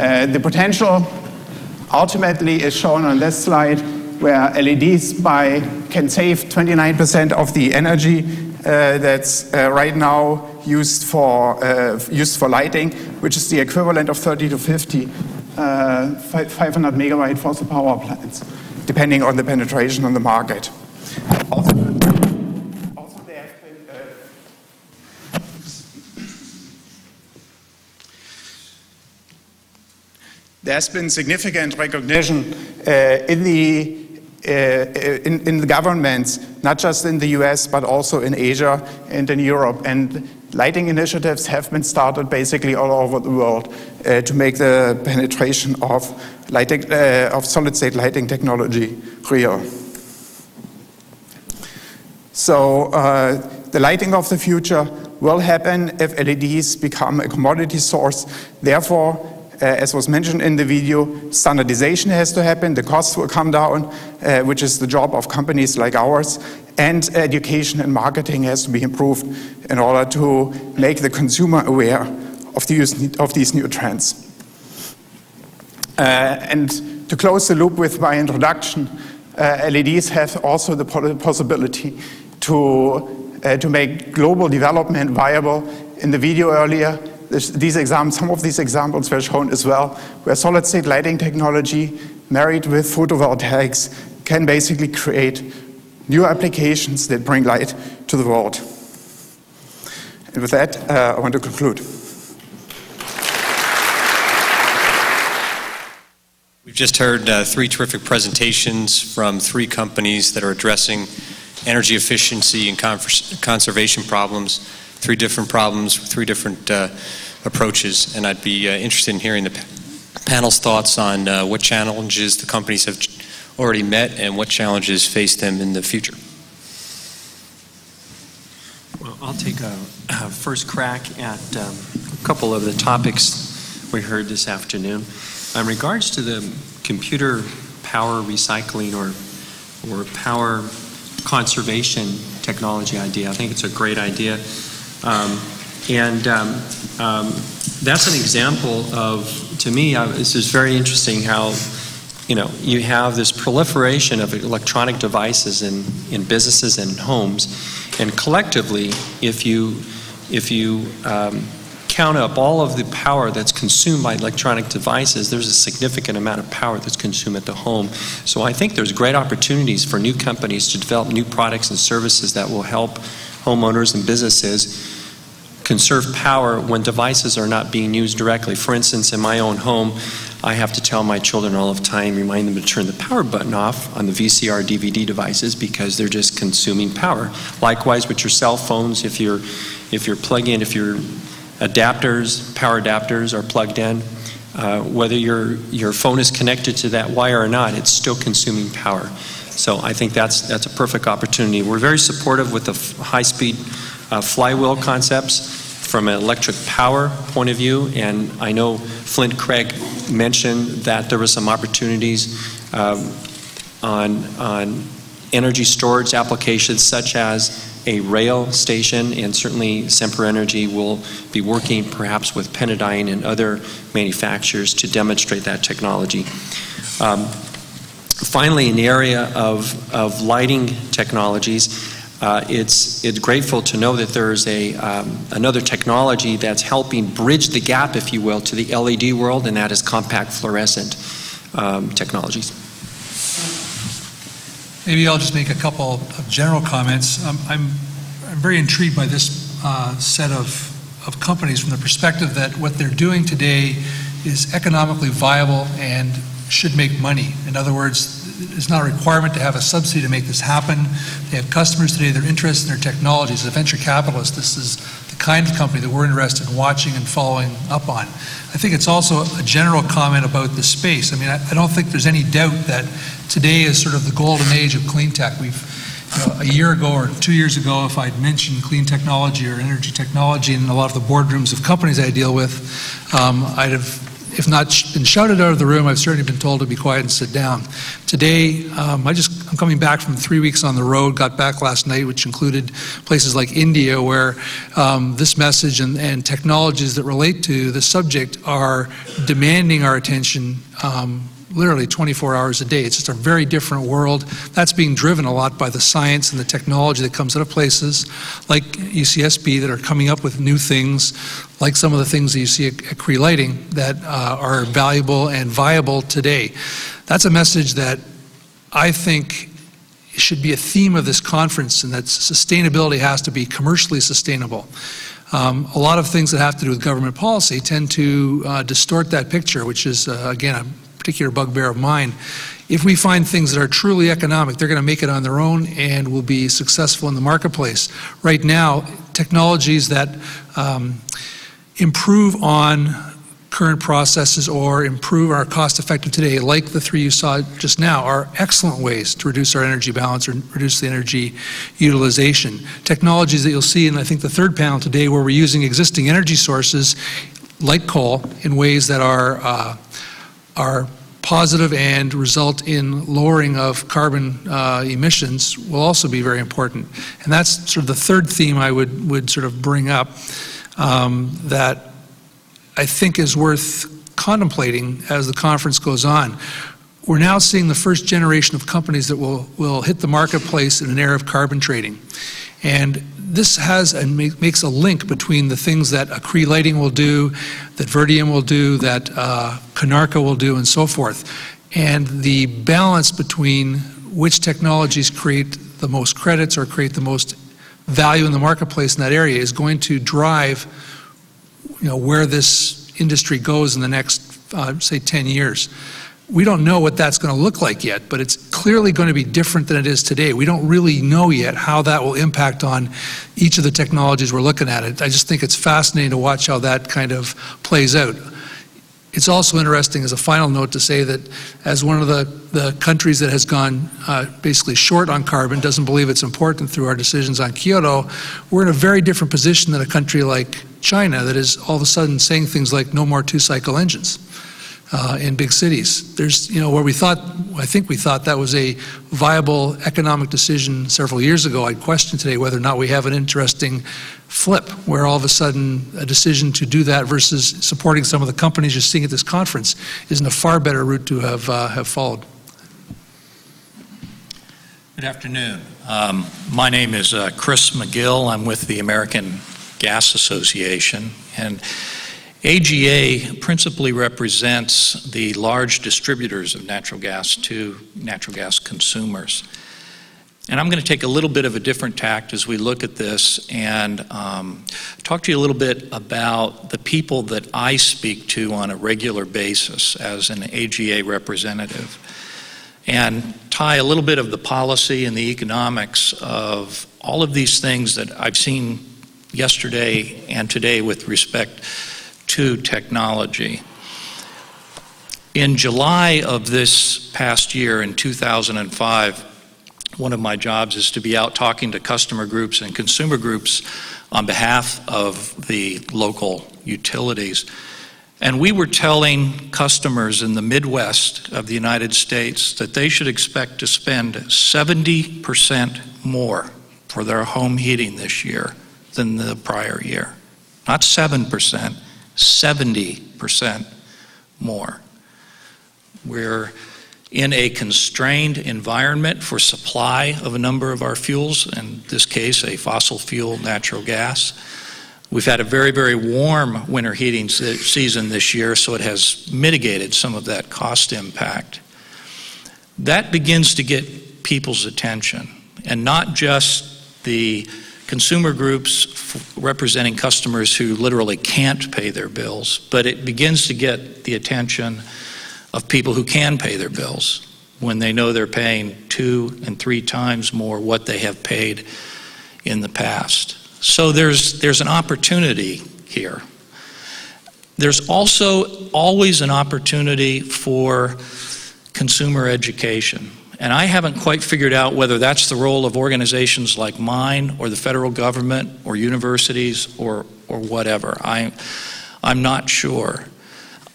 Uh, the potential ultimately is shown on this slide, where L E Ds by, can save twenty-nine percent of the energy Uh, that's uh, right now used for uh, used for lighting, which is the equivalent of thirty to fifty uh, five hundred megawatt fossil power plants, depending on the penetration on the market. Also, also there have been, uh, there's been significant recognition uh, in the. Uh, in, in the governments, not just in the U S, but also in Asia and in Europe. And lighting initiatives have been started basically all over the world uh, to make the penetration of, lighting, uh, of solid-state lighting technology real. So uh, the lighting of the future will happen if L E Ds become a commodity source. Therefore, Uh, as was mentioned in the video, standardization has to happen, the costs will come down, uh, which is the job of companies like ours, and education and marketing has to be improved in order to make the consumer aware of these, of these new trends. Uh, and to close the loop with my introduction, uh, L E Ds have also the possibility to, uh, to make global development viable. In the video earlier, this, these examples, some of these examples were shown as well, where solid-state lighting technology married with photovoltaics can basically create new applications that bring light to the world. And with that, uh, I want to conclude. We've just heard uh, three terrific presentations from three companies that are addressing energy efficiency and conservation problems, three different problems, three different uh, approaches, and I'd be uh, interested in hearing the pa panel's thoughts on uh, what challenges the companies have already met and what challenges face them in the future. Well, I'll take a, a first crack at um, a couple of the topics we heard this afternoon. In regards to the computer power recycling or, or power conservation technology idea, I think it's a great idea. Um, and um, um, that's an example of, to me, I, this is very interesting how, you know, you have this proliferation of electronic devices in, in businesses and homes. And collectively, if you, if you um, count up all of the power that's consumed by electronic devices, there's a significant amount of power that's consumed at the home. So I think there's great opportunities for new companies to develop new products and services that will help homeowners and businesses conserve power when devices are not being used directly. For instance, in my own home, I have to tell my children all the time, remind them to turn the power button off on the V C R, D V D devices because they're just consuming power. Likewise with your cell phones, if you're, if you're plug-in, if you're adapters, power adapters are plugged in. Uh, whether your, your phone is connected to that wire or not, it's still consuming power. So I think that's, that's a perfect opportunity. We're very supportive with the high-speed uh, flywheel concepts from an electric power point of view. And I know Flint Craig mentioned that there were some opportunities um, on, on energy storage applications such as a rail station, and certainly Sempra Energy will be working perhaps with Pentadyne and other manufacturers to demonstrate that technology. Um, finally, in the area of, of lighting technologies, uh, it's, it's grateful to know that there's a, um, another technology that's helping bridge the gap, if you will, to the L E D world, and that is compact fluorescent um, technologies. Maybe I'll just make a couple of general comments. Um, I'm, I'm very intrigued by this uh, set of, of companies from the perspective that what they're doing today is economically viable and should make money. In other words, it's not a requirement to have a subsidy to make this happen. They have customers today, they're interested in their technologies. As a venture capitalist, this is the kind of company that we're interested in watching and following up on. I think it's also a general comment about the space. I mean, I, I don't think there's any doubt that today is sort of the golden age of clean tech. We've, you know, a year ago or two years ago, if I'd mentioned clean technology or energy technology in a lot of the boardrooms of companies I deal with, um, I'd have, if not sh been shouted out of the room, I've certainly been told to be quiet and sit down. Today, um, I just, I'm coming back from three weeks on the road, got back last night, which included places like India, where um, this message and, and technologies that relate to the subject are demanding our attention um, literally twenty-four hours a day. It's just a very different world. That's being driven a lot by the science and the technology that comes out of places like U C S B that are coming up with new things, like some of the things that you see at, at Cree Lighting that uh, are valuable and viable today. That's a message that I think should be a theme of this conference, and that sustainability has to be commercially sustainable. Um, a lot of things that have to do with government policy tend to uh, distort that picture, which is, uh, again, a particular bugbear of mine. If we find things that are truly economic, they're going to make it on their own and will be successful in the marketplace. Right now, technologies that um, improve on current processes or improve our cost effective today, like the three you saw just now, are excellent ways to reduce our energy balance or reduce the energy utilization. Technologies that you'll see in, I think, the third panel today, where we're using existing energy sources like coal in ways that are uh, are positive and result in lowering of carbon uh, emissions will also be very important. And that's sort of the third theme I would, would sort of bring up, um, that I think is worth contemplating as the conference goes on. We're now seeing the first generation of companies that will, will hit the marketplace in an era of carbon trading. And this has and make, makes a link between the things that a Cree Lighting will do, that Verdiem will do, that uh, Canarca will do, and so forth, and the balance between which technologies create the most credits or create the most value in the marketplace in that area is going to drive, you know, where this industry goes in the next, uh, say, ten years. We don't know what that's going to look like yet, but it's clearly going to be different than it is today. We don't really know yet how that will impact on each of the technologies we're looking at. I just think it's fascinating to watch how that kind of plays out. It's also interesting, as a final note, to say that as one of the, the countries that has gone uh, basically short on carbon, doesn't believe it's important through our decisions on Kyoto, we're in a very different position than a country like China that is all of a sudden saying things like no more two-cycle engines. Uh, in big cities. There's, you know, where we thought, I think we thought that was a viable economic decision several years ago. I question today whether or not we have an interesting flip where all of a sudden a decision to do that versus supporting some of the companies you're seeing at this conference isn't a far better route to have, uh, have followed. Good afternoon. Um, my name is uh, Chris McGill. I'm with the American Gas Association, and A G A principally represents the large distributors of natural gas to natural gas consumers. And I'm going to take a little bit of a different tact as we look at this and um, talk to you a little bit about the people that I speak to on a regular basis as an A G A representative, and tie a little bit of the policy and the economics of all of these things that I've seen yesterday and today with respect to technology. In July of this past year, in two thousand five, one of my jobs is to be out talking to customer groups and consumer groups on behalf of the local utilities. And we were telling customers in the Midwest of the United States that they should expect to spend seventy percent more for their home heating this year than the prior year. Not seven percent. seventy percent more. We're in a constrained environment for supply of a number of our fuels, in this case a fossil fuel natural gas. We've had a very, very warm winter heating season this year, so it has mitigated some of that cost impact. That begins to get people's attention, and not just the consumer groups representing customers who literally can't pay their bills, but it begins to get the attention of people who can pay their bills when they know they're paying two and three times more what they have paid in the past. So there's, there's an opportunity here. There's also always an opportunity for consumer education. And I haven't quite figured out whether that's the role of organizations like mine or the federal government or universities or, or whatever. I, I'm not sure.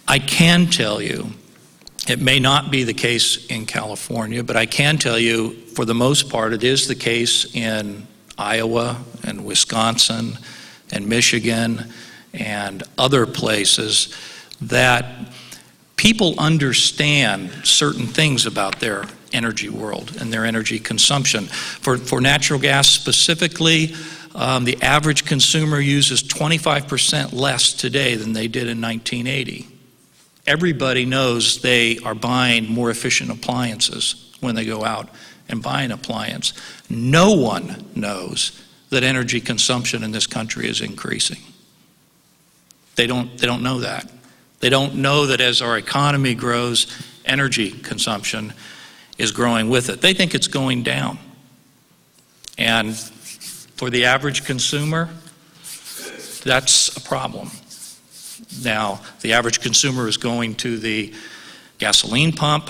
I can tell you, it may not be the case in California, but I can tell you for the most part it is the case in Iowa and Wisconsin and Michigan and other places that people understand certain things about their energy world and their energy consumption. For, for natural gas specifically, um, the average consumer uses twenty-five percent less today than they did in nineteen eighty. Everybody knows they are buying more efficient appliances when they go out and buy an appliance. No one knows that energy consumption in this country is increasing. They don't, they don't know that. They don't know that as our economy grows, energy consumption is growing with it. They think it's going down. And for the average consumer, that's a problem. Now, the average consumer is going to the gasoline pump.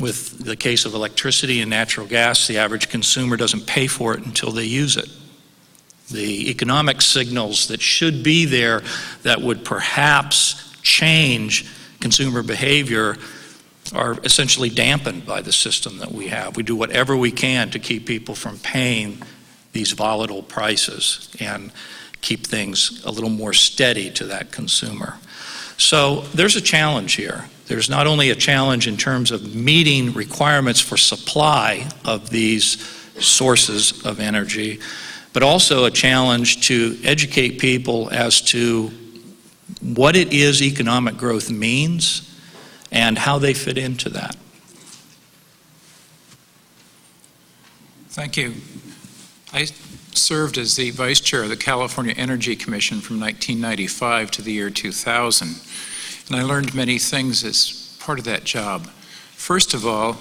With the case of electricity and natural gas, the average consumer doesn't pay for it until they use it. The economic signals that should be there that would perhaps change consumer behavior are essentially dampened by the system that we have. We do whatever we can to keep people from paying these volatile prices, and keep things a little more steady to that consumer. So there's a challenge here. There's not only a challenge in terms of meeting requirements for supply of these sources of energy, but also a challenge to educate people as to what it is economic growth means and how they fit into that. Thank you. I served as the vice chair of the California Energy Commission from nineteen ninety-five to the year two thousand, and I learned many things as part of that job. First of all,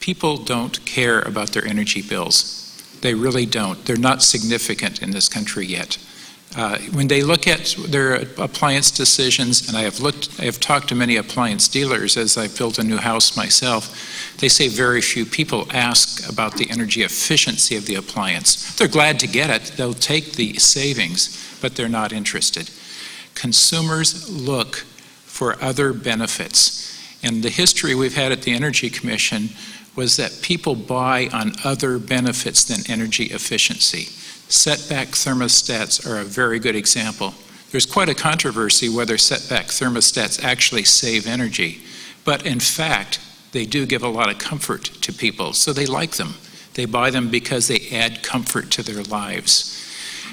people don't care about their energy bills. They really don't. They're not significant in this country yet. Uh, when they look at their appliance decisions, and I have looked, I have talked to many appliance dealers as I've built a new house myself, they say very few people ask about the energy efficiency of the appliance. They're glad to get it. They'll take the savings, but they're not interested. Consumers look for other benefits. And the history we've had at the Energy Commission was that people buy on other benefits than energy efficiency. Setback thermostats are a very good example. There's quite a controversy whether setback thermostats actually save energy, but in fact, they do give a lot of comfort to people, so they like them. They buy them because they add comfort to their lives.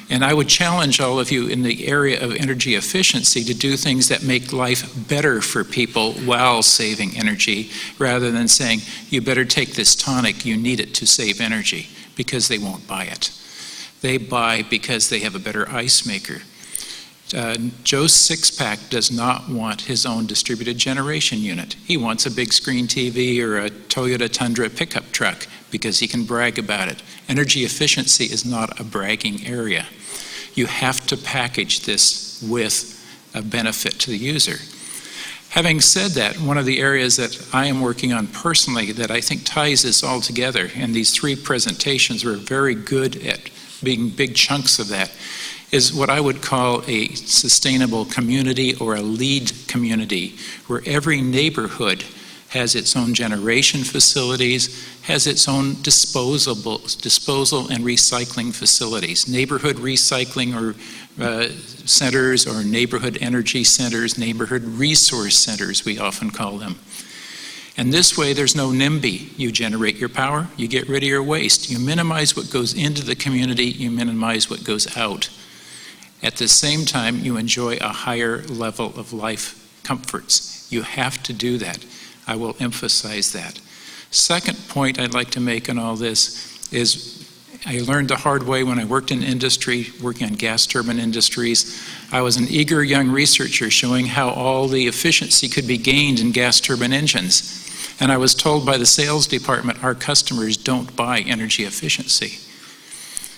And I would challenge all of you in the area of energy efficiency to do things that make life better for people while saving energy, rather than saying, you better take this tonic, you need it to save energy, because they won't buy it. They buy because they have a better ice maker. Uh, Joe Sixpack does not want his own distributed generation unit. He wants a big screen T V or a Toyota Tundra pickup truck because he can brag about it. Energy efficiency is not a bragging area. You have to package this with a benefit to the user. Having said that, one of the areas that I am working on personally that I think ties this all together, and these three presentations were very good at being big chunks of that, is what I would call a sustainable community or a lead community, where every neighborhood has its own generation facilities, has its own disposable, disposal and recycling facilities, neighborhood recycling or uh, centers, or neighborhood energy centers, neighborhood resource centers, we often call them. And this way, there's no NIMBY. You generate your power, you get rid of your waste. You minimize what goes into the community, you minimize what goes out. At the same time, you enjoy a higher level of life comforts. You have to do that. I will emphasize that. Second point I'd like to make on all this is I learned the hard way when I worked in industry, working on gas turbine industries. I was an eager young researcher showing how all the efficiency could be gained in gas turbine engines. And I was told by the sales department, our customers don't buy energy efficiency.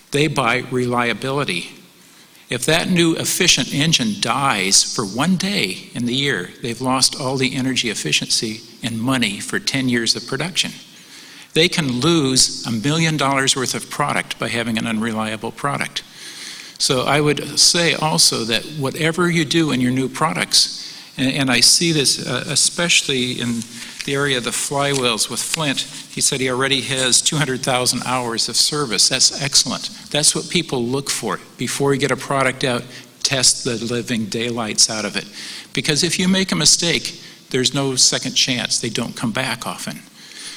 They buy reliability. If that new efficient engine dies for one day in the year, they've lost all the energy efficiency and money for ten years of production. They can lose a million dollars worth of product by having an unreliable product. So I would say also that whatever you do in your new products, and, and I see this uh, especially in the area of the flywheels with Flint, he said he already has two hundred thousand hours of service. That's excellent. That's what people look for. Before you get a product out, test the living daylights out of it. Because if you make a mistake, there's no second chance. They don't come back often.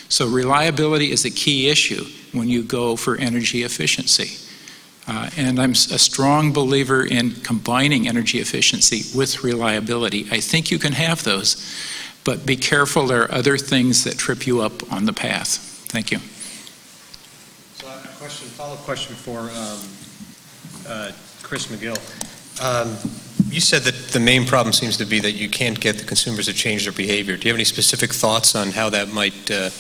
So reliability is a key issue when you go for energy efficiency. Uh, and I'm a strong believer in combining energy efficiency with reliability. I think you can have those. But be careful, there are other things that trip you up on the path. Thank you. So I have a question, follow-up question for um, uh, Chris McGill. Um, you said that the main problem seems to be that you can't get the consumers to change their behavior. Do you have any specific thoughts on how that might uh,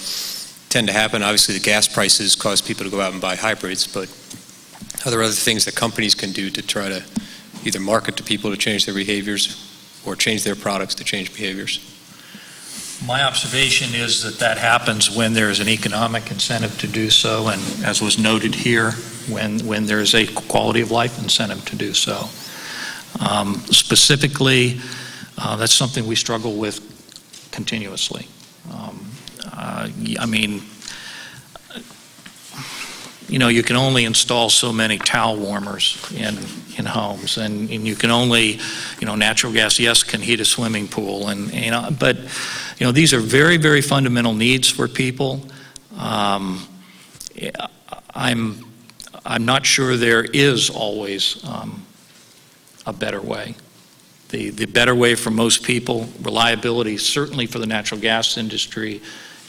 tend to happen? Obviously, the gas prices cause people to go out and buy hybrids, but are there other things that companies can do to try to either market to people to change their behaviors or change their products to change behaviors? My observation is that that happens when there is an economic incentive to do so, and as was noted here, when, when there is a quality of life incentive to do so. Um, specifically, uh, that's something we struggle with continuously. Um, uh, I mean, you know, you can only install so many towel warmers in, in homes, and, and you can only, you know, natural gas, yes, can heat a swimming pool, and, you know, but, you know, these are very, very fundamental needs for people. Um, I'm, I'm not sure there is always um, a better way. The, the better way for most people, reliability, certainly for the natural gas industry,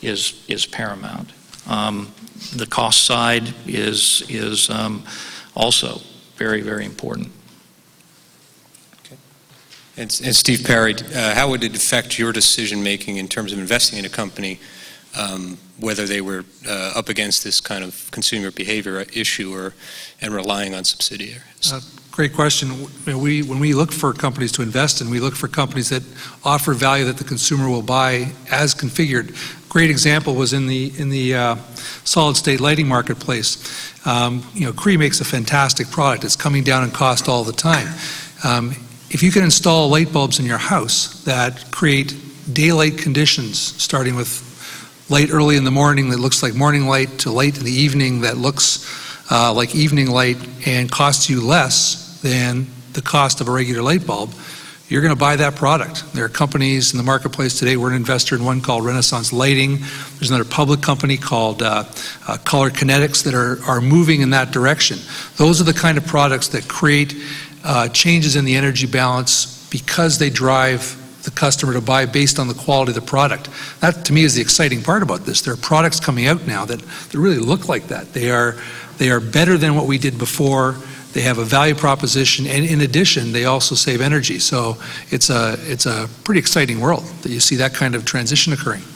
is, is paramount. Um, the cost side is, is um, also very, very important. Okay. And, and Steve Parry, uh, how would it affect your decision-making in terms of investing in a company, um, whether they were uh, up against this kind of consumer behavior issue or, and relying on subsidiaries? Uh, Great question. We, when we look for companies to invest in, we look for companies that offer value that the consumer will buy as configured. Great example was in the in the uh, solid-state lighting marketplace. Um, you know, Cree makes a fantastic product. It's coming down in cost all the time. Um, if you can install light bulbs in your house that create daylight conditions, starting with light early in the morning that looks like morning light to light in the evening that looks Uh, like evening light and costs you less than the cost of a regular light bulb, you're going to buy that product. There are companies in the marketplace today. We're an investor in one called Renaissance Lighting. There's another public company called uh, uh, Color Kinetics that are, are moving in that direction. Those are the kind of products that create uh, changes in the energy balance because they drive the customer to buy based on the quality of the product. That, to me, is the exciting part about this. There are products coming out now that, that really look like that. They are, they are better than what we did before. They have a value proposition, and in addition, they also save energy. So it's a, it's a pretty exciting world that you see that kind of transition occurring.